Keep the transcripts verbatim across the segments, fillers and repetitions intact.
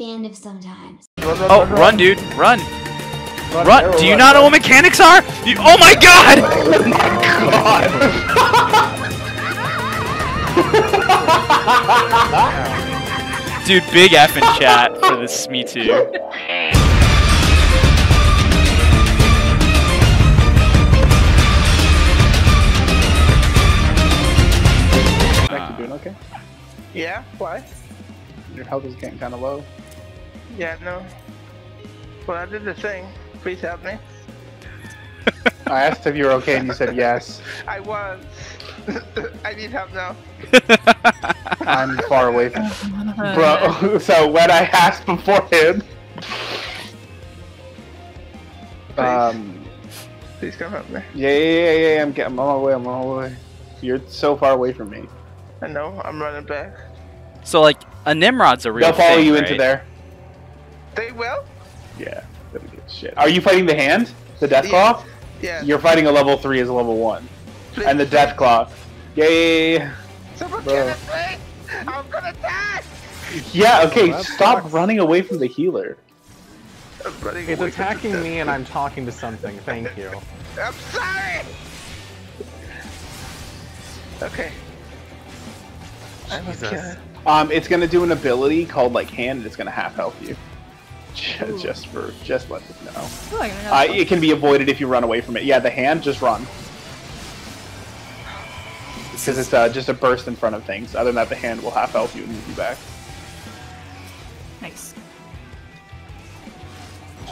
Band of Sometimes. Run, run, oh, run, run, dude. Run. Run. run. Do you run, not know what mechanics are? You, oh my god! Oh my god! Dude, big F in chat for this Me Too. Okay. Yeah, why? Your health is getting kind of low. Yeah, no. Well, I did the thing. Please help me. I asked if you were okay and you said yes. I was. I need help now. I'm far away from bro, so when I asked beforehand... Please. Um... Please come help me. Yeah, yeah, yeah, yeah, I'm, I'm on my way, I'm on my way. You're so far away from me. I know, I'm running back. So, like, a Nimrod's a real thing, They'll follow thing, you right? into there. They will? Yeah, that'll be good shit. Are you fighting the hand? The Deathclaw? Yeah. yeah. You're fighting a level three as a level one. Please. And the Deathclaw. Yay! Someone kill it, please! I'm gonna die! Yeah, okay, oh, stop hard. running away from the healer. It's attacking me and I'm talking to something, thank you. I'm sorry! Okay. Jesus. Um, it's gonna do an ability called like hand, and it's gonna half health you. just for, just let us know. Like uh, it can be avoided if you run away from it. Yeah, the hand, just run. Because it's uh, just a burst in front of things. Other than that, the hand will half health you and move you back. Nice.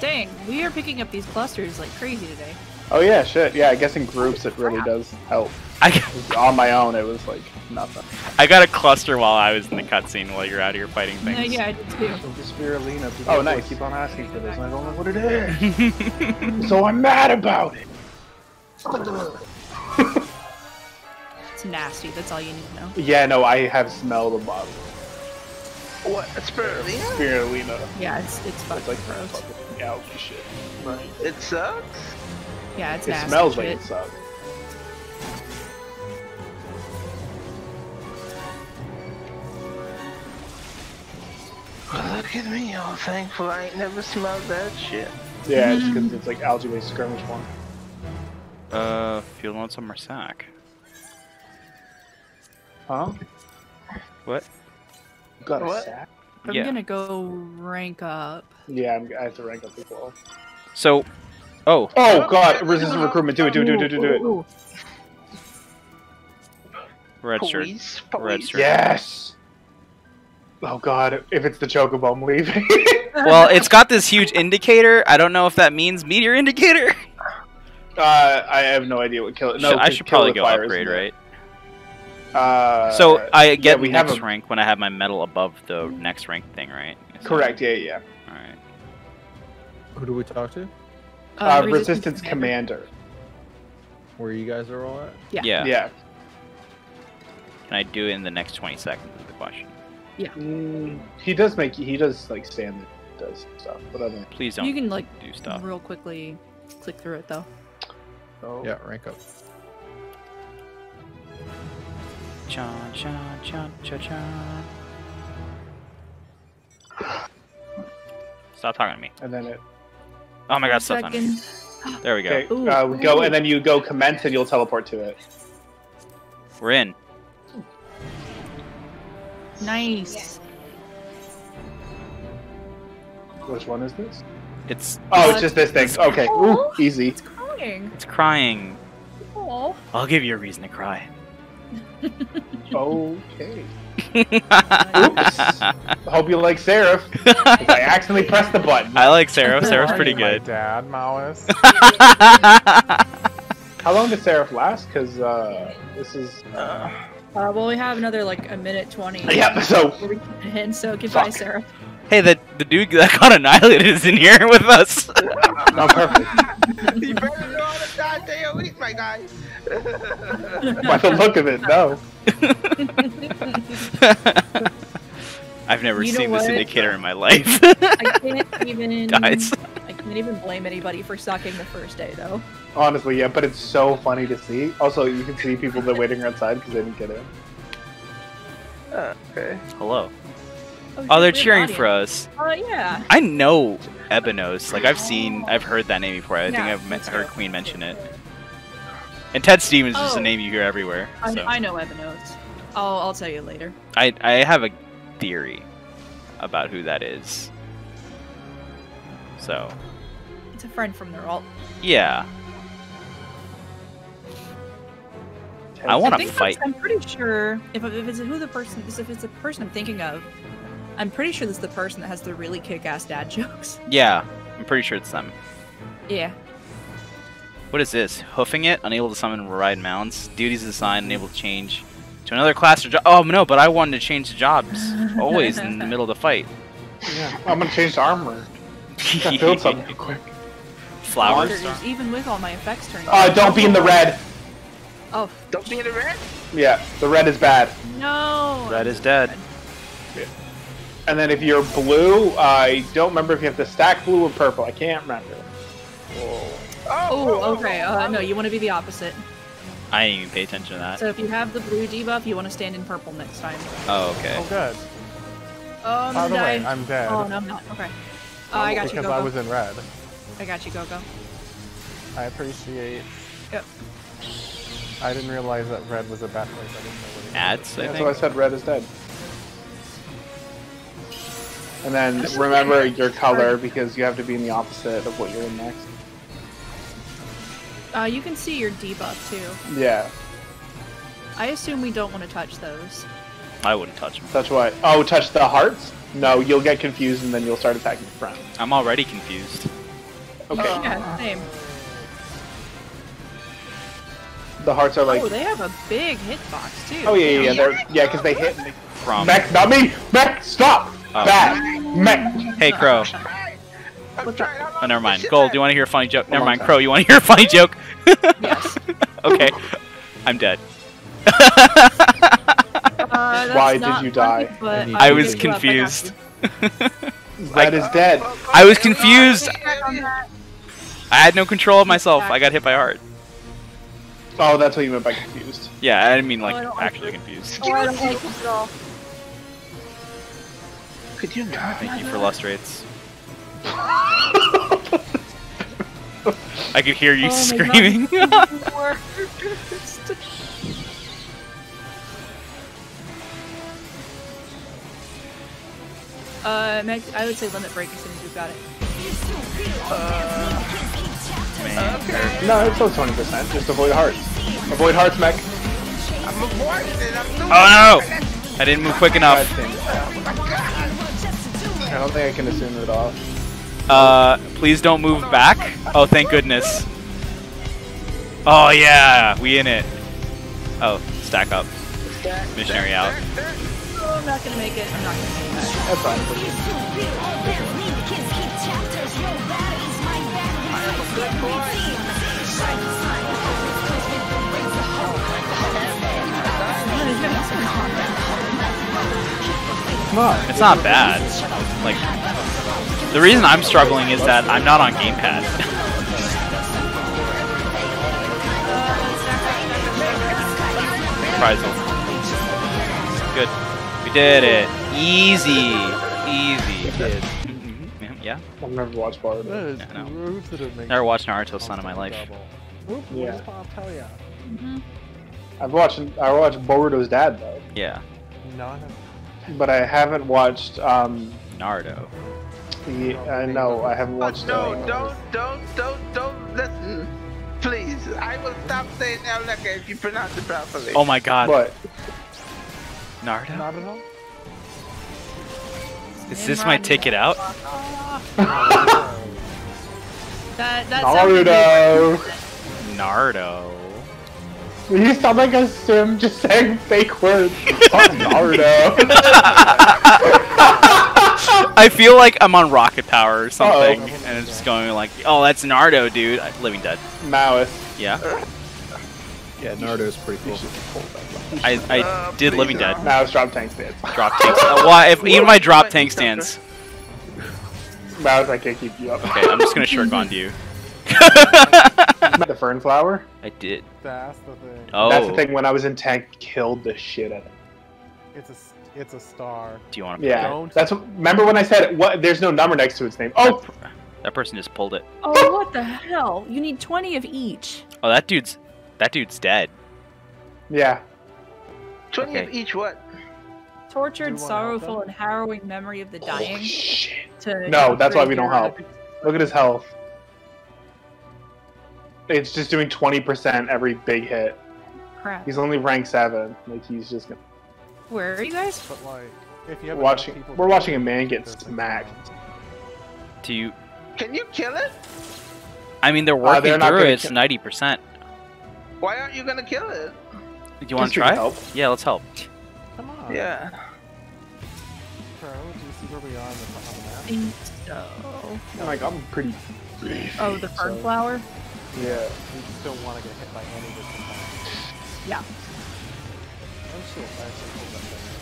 Dang, we are picking up these clusters like crazy today. Oh yeah, shit. Yeah, I guess in groups it really does help. I on my own, it was like nothing. I got a cluster while I was in the cutscene while you're out here fighting things. No, yeah, I did too. Oh, nice. Keep on asking for this, and I don't know what it is. So I'm mad about it. It's nasty. That's all you need to know. Yeah, no, I have smelled a bottle. What? It's spirulina. Spirulina. Yeah, it's it's fucking it's like gross. Fucking algae shit. Right. It sucks. Yeah, it's it nasty. It smells shit. like it sucks. Look at me, all thankful I ain't never smelled that shit. Yeah, it's because it's like algae-based skirmish one. Uh, feel on some more sack. Huh? What? You got what? a sack? I'm yeah. gonna go rank up. Yeah, I'm, I have to rank up as well. So, oh. Oh god, resistant recruitment, do it, do it, do it, do it, do it. Ooh, ooh, ooh. Red shirt. Police, police. Red shirt. Yes! Oh god, if it's the chocobo, I'm leaving. Well, it's got this huge indicator. I don't know if that means meteor indicator. Uh, I have no idea what kill it. No, should, I should probably go upgrade, right? Uh, so I get yeah, we next have a... rank when I have my medal above the next rank thing, right? Is Correct, that... yeah, yeah. Alright. Who do we talk to? Uh, uh, Resistance Commander. Commander. Where you guys are all at? Yeah. Yeah. yeah. Can I do it in the next twenty seconds is the question. Yeah. Mm, he does make he does like stand there, does stuff, but I don't. Please don't. You can like do stuff real quickly. Click through it though. Oh. Yeah, rank up. Cha cha cha cha cha. Stop talking to me. And then it. Oh my god! Stop talking to me. There we go. Okay, ooh, uh, we go, and then you go commence, and you'll teleport to it. We're in. Nice. Which one is this? It's. Oh, it's just this thing. Okay. Ooh, easy. It's crying. It's crying. Aww. I'll give you a reason to cry. Okay. Oops. Hope you like Seraph. I accidentally pressed the button. I like Seraph. Seraph's pretty good. My dad, Maoist. How long does Seraph last? Because uh, this is. Uh... Uh, well, we have another like a minute twenty. Yeah, so. And so goodbye, Sarah. Hey, the the dude that got annihilated is in here with us. No, perfect. You better know how to die day a week, my guy. By the look of it, no. I've never you seen this indicator in my life. I can't even. Guys. I can't even blame anybody for sucking the first day, though. Honestly, yeah, but it's so funny to see. Also, you can see people that are waiting outside because they didn't get in. Uh, okay. Hello. Oh, oh, they're cheering for us. Oh, uh, yeah. I know Ebinos. Like, I've seen, I've heard that name before. I yeah, think I've met, heard Queen mention it. And Ted Stevens oh. is just a name you hear everywhere. I, so. I know Ebinos. I'll, I'll tell you later. I, I have a theory about who that is. So. It's a friend from their alt. Yeah. I want to fight. I'm pretty sure if, if it's who the person is, if it's the person I'm thinking of, I'm pretty sure this is the person that has the really kick-ass dad jokes. Yeah, I'm pretty sure it's them. Yeah. What is this? Hoofing it, unable to summon ride mounts. Duties assigned, unable to change to another class or job. Oh no, but I wanted to change the jobs always in the middle of the fight. Yeah, I'm gonna change the armor. Gotta build something real quick. Flowers. Even with all my effects turning. Oh, don't be in the red. Oh, don't be in the red? Yeah, the red is bad. No. Red is dead. Yeah. And then if you're blue, I don't remember if you have to stack blue or purple. I can't remember. Oh, oh okay. Uh, no, you want to be the opposite. I didn't even pay attention to that. So if you have the blue debuff, you want to stand in purple next time. Oh, okay. Oh, good. Oh, by the way, I'm dead. Oh, no, I'm not. Okay. Uh, I got you, Gogo. Because I was in red. I got you, Gogo. I appreciate. Yep. I didn't realize that red was a bad place. I didn't know what it Ads, was. I yeah, think. So I said red is dead. And then remember your color because you have to be in the opposite of what you're in next. Uh, you can see your debuff too. Yeah. I assume we don't want to touch those. I wouldn't touch them. Touch what? Oh, touch the hearts? No, you'll get confused and then you'll start attacking the front. I'm already confused. Okay. Oh, yeah, same. The hearts are like. Oh, they have a big hitbox too. Oh yeah, yeah, yeah. Yeah, because they hit. And they... From. Mech, not me. Mech, stop. Oh. Back. Mech. Hey, Crow. Oh, never mind. Gold, do you want to hear a funny joke? One never mind, time. Crow. You want to hear a funny joke? Yes. Okay. I'm dead. Uh, Why did you die? Funny, I, I was confused. That is dead. I was confused. I had no control of myself. I got hit by a heart. Oh, that's what you meant by confused. Yeah, I didn't mean like oh, actually like confused. Oh, I don't like this at all. Could you not? Thank you for lustrates. I could hear you oh, screaming. Uh, Meg, I would say limit break as soon as we've got it. Uh, man. Okay. No, it's still twenty percent. Just avoid hearts. Avoid hearts, Meg. I'm avoiding it. I'm doing oh no! I didn't move quick enough. I don't think I can assume it at all. Uh, please don't move back. Oh, thank goodness. Oh yeah, we in it. Oh, stack up. Missionary out. I'm not gonna make it. I'm not gonna make it. That's fine. Come on. It's not bad. Like, the reason I'm struggling is that I'm not on gamepad. Surprising. Good. We did it. Easy. Easy. Kid. Yeah? I've never watched Boruto. Yeah, no. Never watched Naruto, son of my life. Yeah. Mm-hmm. I've watched I watched Boruto's dad, though. Yeah. But I haven't watched, um... Naruto. Yeah, uh, no, I haven't watched... No, uh, don't, don't, don't, don't listen. Please, I will stop saying Elneka if you pronounce it properly. Oh my god. What? Naruto? Naruto? Is this my ticket out? that, that Naruto! Naruto. You sound like a sim just saying fake words. Oh, Naruto. I feel like I'm on Rocket Power or something, uh-oh. And it's just going like, oh, that's Naruto, dude. Living Dead. Maoist. Yeah. Yeah, Naruto's pretty cool. I, I uh, did Living Dead. Now it's Drop Tank Stance. Drop Tank Stance. Uh, well, if, even my Drop Tank Stance. Mouse, I can't keep you up. Okay, I'm just gonna shirk on you. The Fern Flower? I did. That's the thing. Oh. That's the thing when I was in tank, killed the shit out of it. It's a It's a star. Do you want to? Yeah. Don't. That's what, remember when I said what? There's no number next to its name. Oh, that person just pulled it. Oh, what the hell? You need twenty of each. Oh, that dude's that dude's dead. Yeah. Twenty okay. of each what? Tortured, sorrowful, and harrowing memory of the dying. Oh, shit. To no, that's why we don't help. Look at his health. It's just doing twenty percent every big hit. Crap. He's only rank seven. Like he's just gonna. Where are you guys? But like, if you have watching, we're watching a man get smacked. Do you? Can you kill it? I mean, they're working uh, they're through it. It's ninety percent. Why aren't you gonna kill it? Do you want to try? Help. Yeah, let's help. Come on. Yeah. Bro, do you see where we are on the map? So. No, like I'm pretty. Oh, the fernflower. So. Yeah, we just don't want to get hit by any of this. Yeah.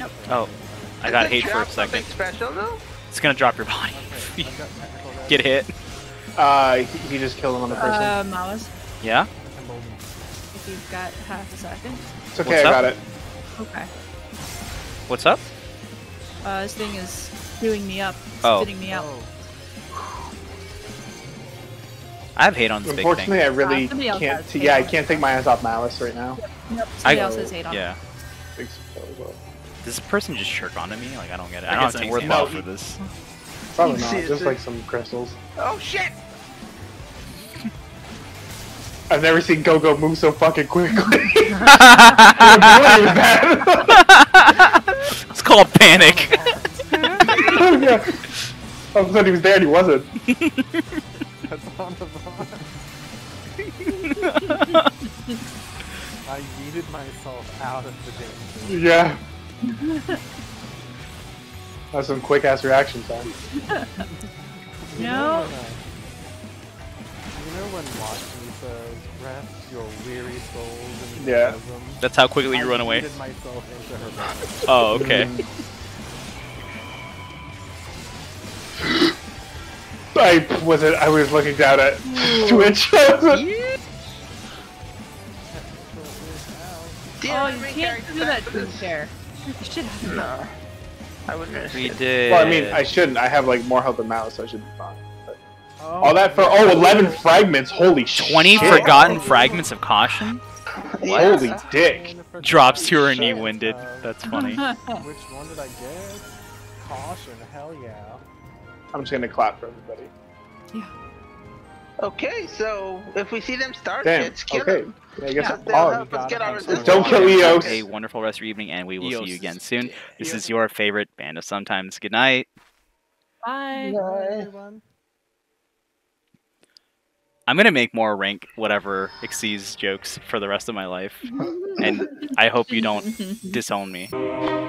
Nope. Oh, I got hate for a second. Special, though? It's gonna drop your body. Get hit. Uh, you just killed another person. Uh, Malice. Yeah? If you've got half a second. It's okay, I got it. Okay. What's up? Uh, this thing is doing me up. It's oh. Spitting me out. Oh. I have hate on this big thing. Unfortunately, I really uh, can't. T yeah, I can't take my eyes off Malice right now. Yep. Nope. Somebody I, else has hate on. Yeah. It. Does this person just shirk onto me? Like I don't get it. I, I don't have any worth out for this. Probably not. Just like some crystals. Oh shit! I've never seen Gogo move so fucking quickly. It's called panic. Oh, yeah. I was glad he was there and he wasn't. That's on the boss. I yeeted myself out of the danger. Yeah. That's some quick ass reaction time. No. You know, when, you know when Watson says, "Rest your weary souls in the yeah. chasm." That's how quickly you I run away. Myself into her body. Oh, okay. I wasn't. I was looking down at Twitch. Yeah. Oh, you can't do that to share. You should have. No. I would miss. We did. Well, I mean, I shouldn't. I have like more health than Malice, so I should be fine. But... Oh, all that for oh, eleven fragments. Holy shit. Twenty forgotten fragments of caution. Yes. Holy dick. Drops to her knee, winded. That's funny. Which one did I get? Caution. Hell yeah. I'm just gonna clap for everybody. Yeah. Okay, so if we see them start, Damn. let's kill okay. them. Yeah, I guess yeah. They'll help us get our resistance. Don't kill Eos. A wonderful rest of your evening, and we will Eos. see you again soon. This Eos. is your favorite Band of Sometimes. Good night. Bye. Bye, everyone. I'm gonna make more rank whatever exceeds jokes for the rest of my life, and I hope you don't disown me.